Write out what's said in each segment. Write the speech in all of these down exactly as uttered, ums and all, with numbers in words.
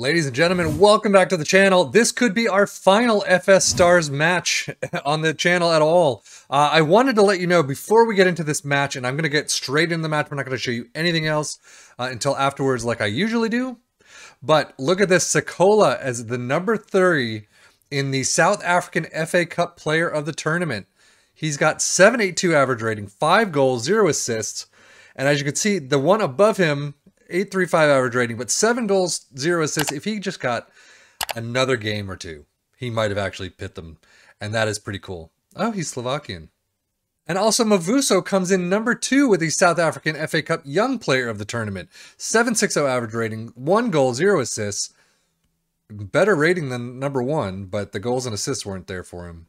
Ladies and gentlemen, welcome back to the channel. This could be our final F S Stars match on the channel at all. Uh, I wanted to let you know before we get into this match, and I'm going to get straight into the match. We're not going to show you anything else uh, until afterwards like I usually do. But look at this, Sikola as the number three in the South African F A Cup player of the tournament. He's got seven eighty-two average rating, five goals, zero assists. And as you can see, the one above him, eight thirty-five average rating, but seven goals, zero assists. If he just got another game or two, he might have actually pit them, and that is pretty cool. Oh, he's Slovakian. And also Mavuso comes in number two with the South African F A Cup Young Player of the Tournament. seven sixty average rating, one goal, zero assists. Better rating than number one, but the goals and assists weren't there for him.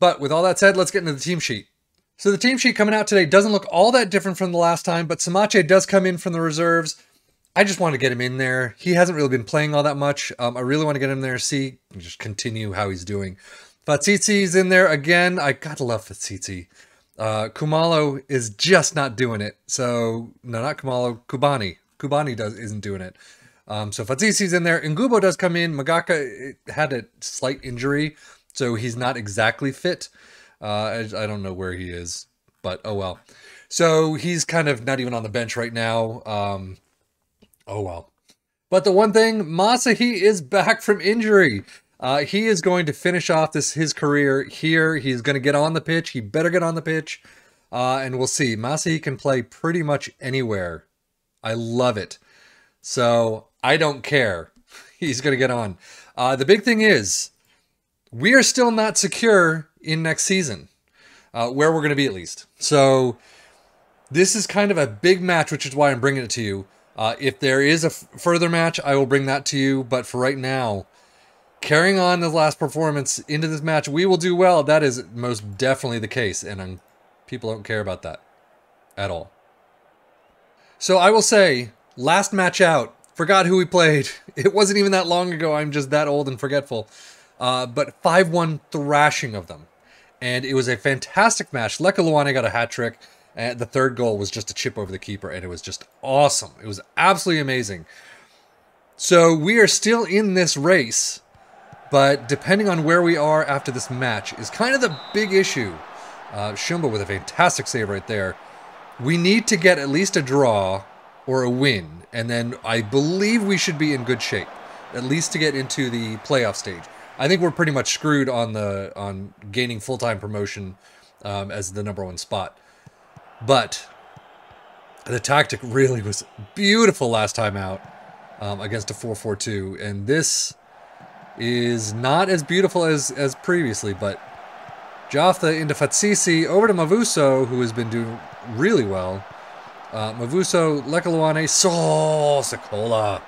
But with all that said, let's get into the team sheet. So the team sheet coming out today doesn't look all that different from the last time, but Samaje does come in from the reserves. I just want to get him in there. He hasn't really been playing all that much. Um, I really want to get him there, see, and just continue how he's doing. Fatsisi's in there again. I gotta love Fatsisi. Uh, Kumalo is just not doing it. So, no, not Kumalo, Kubani. Kubani does, isn't doing it. Um, so Fatsisi's in there. Ngubo does come in. Magaka had a slight injury, so he's not exactly fit. Uh, I, I don't know where he is, but oh well. So he's kind of not even on the bench right now. Um... Oh, well. But the one thing, Masahi is back from injury. Uh, he is going to finish off this his career here. He's going to get on the pitch. He better get on the pitch. Uh, and we'll see. Masahi can play pretty much anywhere. I love it. So, I don't care. He's going to get on. Uh, the big thing is, we are still not secure in next season. Uh, where we're going to be, at least. So, this is kind of a big match, which is why I'm bringing it to you. Uh, if there is a further match, I will bring that to you. But for right now, carrying on the last performance into this match, we will do well. That is most definitely the case. And I'm, people don't care about that at all. So I will say, last match out, forgot who we played. It wasn't even that long ago. I'm just that old and forgetful. Uh, but five one thrashing of them. And it was a fantastic match. Lekaluana got a hat trick. And the third goal was just a chip over the keeper, and it was just awesome. It was absolutely amazing. So we are still in this race, but depending on where we are after this match is kind of the big issue. Uh, Shumba with a fantastic save right there. We need to get at least a draw or a win, and then I believe we should be in good shape, at least to get into the playoff stage. I think we're pretty much screwed on the on gaining full-time promotion um, as the number one spot. But the tactic really was beautiful last time out um, against a four four two. And this is not as beautiful as, as previously, but Jotha into Fatsisi, over to Mavuso, who has been doing really well. Uh, Mavuso, Lekaluane, Sol, Sikola.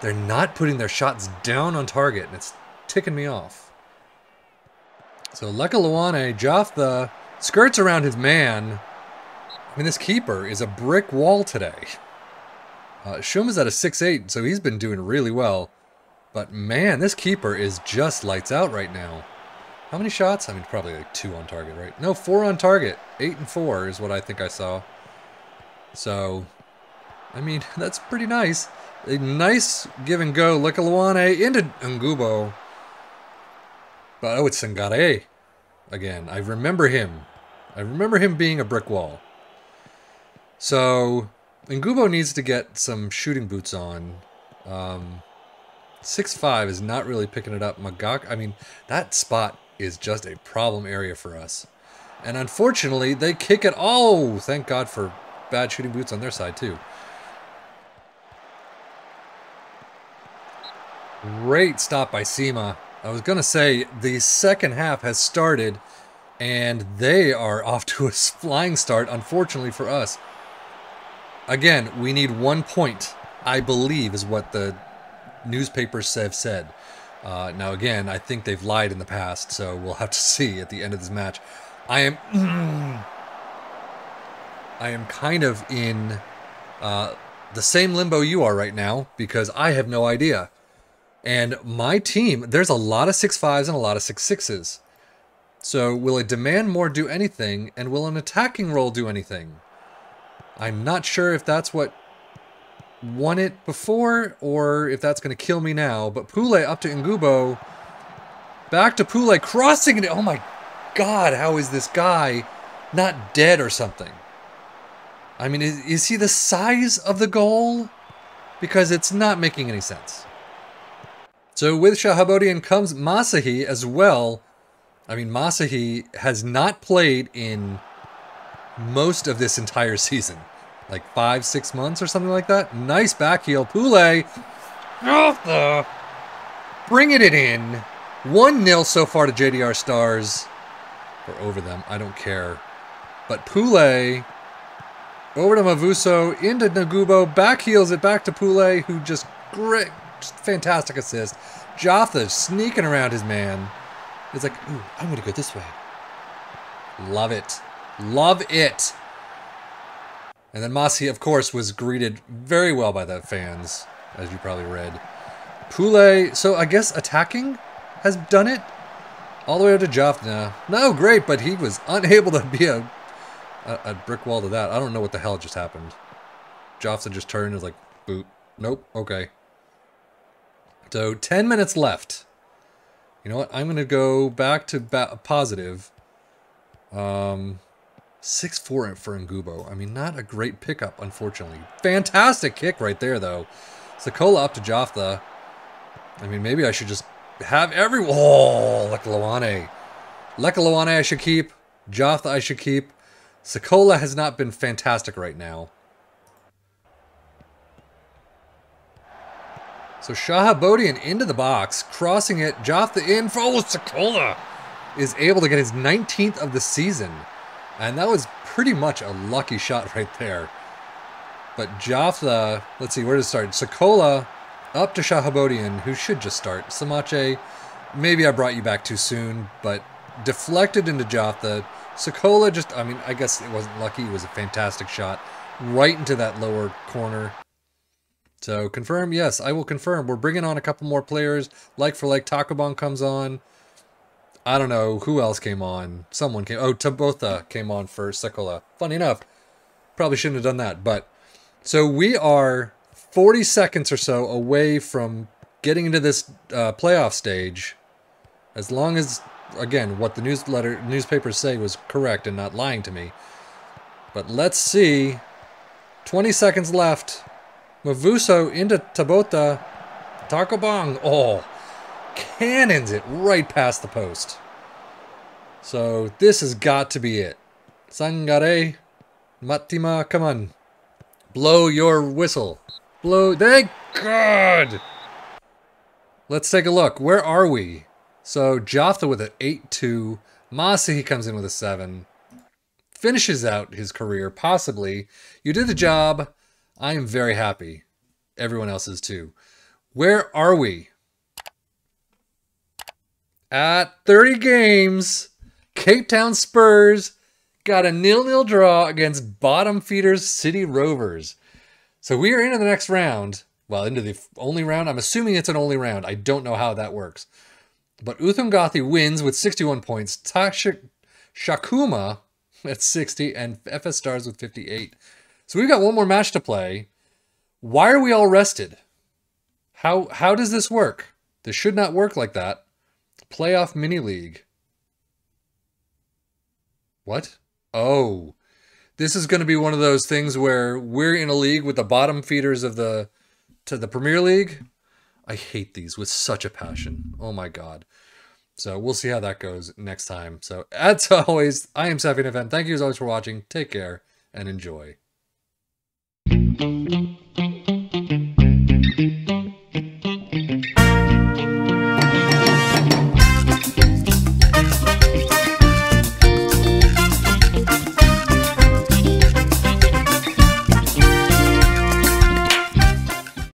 They're not putting their shots down on target, and it's ticking me off. So Lekaluane, Jotha skirts around his man. I mean, this keeper is a brick wall today. Uh, Shuma's at a six eight, so he's been doing really well. But man, this keeper is just lights out right now. How many shots? I mean, probably like two on target, right? No, four on target. Eight and four is what I think I saw. So, I mean, that's pretty nice. A nice give and go. Lekaluane into Ngubo. But oh, it's Sangare again. I remember him. I remember him being a brick wall. So, Ngubo needs to get some shooting boots on. Um, six five is not really picking it up. Magaka, I mean, that spot is just a problem area for us. And unfortunately, they kick it. Oh, thank God for bad shooting boots on their side, too. Great stop by Sema. I was going to say, the second half has started, and they are off to a flying start, unfortunately for us. Again, we need one point, I believe, is what the newspapers have said. Uh, now, again, I think they've lied in the past, so we'll have to see at the end of this match. I am... Mm, I am kind of in uh, the same limbo you are right now, because I have no idea. And my team, there's a lot of six fives and a lot of six sixes. So, will a demand more do anything, and will an attacking role do anything? I'm not sure if that's what won it before, or if that's going to kill me now. But Pule up to Ngubo. Back to Pule, crossing it. Oh my God, how is this guy not dead or something? I mean, is, is he the size of the goal? Because it's not making any sense. So with Shahabodian comes Masahi as well. I mean, Masahi has not played in most of this entire season. Like five, six months or something like that. Nice back heel. Pule. Jotha. Bringing it in. one nil so far to J D R Stars. Or over them. I don't care. But Pule. Over to Mavuso. Into Ngubo. Back heels it back to Pule, who just great, fantastic assist. Jotha sneaking around his man. It's like, ooh, I'm going to go this way. Love it. Love it. And then Masahi, of course, was greeted very well by the fans, as you probably read. Pule, so I guess attacking has done it. All the way up to Jotha. No, great, but he was unable to be a, a, a brick wall to that. I don't know what the hell just happened. Jotha just turned and was like, boop. Nope, okay. So, ten minutes left. You know what? I'm going to go back to ba positive. Um, six four for Ngubo. I mean, not a great pickup, unfortunately. Fantastic kick right there, though. Sikola up to Jotha. I mean, maybe I should just have every... Oh, Lekaluana. Lekaluana I should keep. Jotha I should keep. Sikola has not been fantastic right now. So Shahabodian into the box, crossing it, Jotha in for oh, Sikola is able to get his nineteenth of the season. And that was pretty much a lucky shot right there. But Jotha, let's see, where does it start? Sikola up to Shahabodian, who should just start. Samaje, maybe I brought you back too soon, but deflected into Jotha. Sikola just, I mean, I guess it wasn't lucky. It was a fantastic shot right into that lower corner. So confirm, yes, I will confirm. We're bringing on a couple more players. Like for like, Takobong comes on. I don't know who else came on. Someone came. Oh, Tabotha came on for Sikola. Funny enough, probably shouldn't have done that. But so we are forty seconds or so away from getting into this uh, playoff stage. As long as, again, what the newsletter newspapers say was correct and not lying to me. But let's see. twenty seconds left. Mavuso into Tabotha. Takobong. Oh, cannons it right past the post. So this has got to be it. Sangare. Matima, come on. Blow your whistle. Blow. Thank God. Let's take a look. Where are we? So Jotha with an eight two. Masahi comes in with a seven. Finishes out his career, possibly. You did the job. I am very happy. Everyone else is too. Where are we? At thirty games, Cape Town Spurs got a nil nil draw against Bottom Feeders City Rovers. So we are into the next round. Well, into the only round. I'm assuming it's an only round. I don't know how that works. But Uthungathi wins with sixty-one points. Takshak Shakuma at sixty and F S Stars with fifty-eight. So we've got one more match to play. Why are we all rested? How how does this work? This should not work like that. Playoff mini league. What? Oh, this is going to be one of those things where we're in a league with the bottom feeders of the to the Premier League. I hate these with such a passion. Oh my God. So we'll see how that goes next time. So as always, I am SefianFM. Thank you as always for watching. Take care and enjoy. Thank you.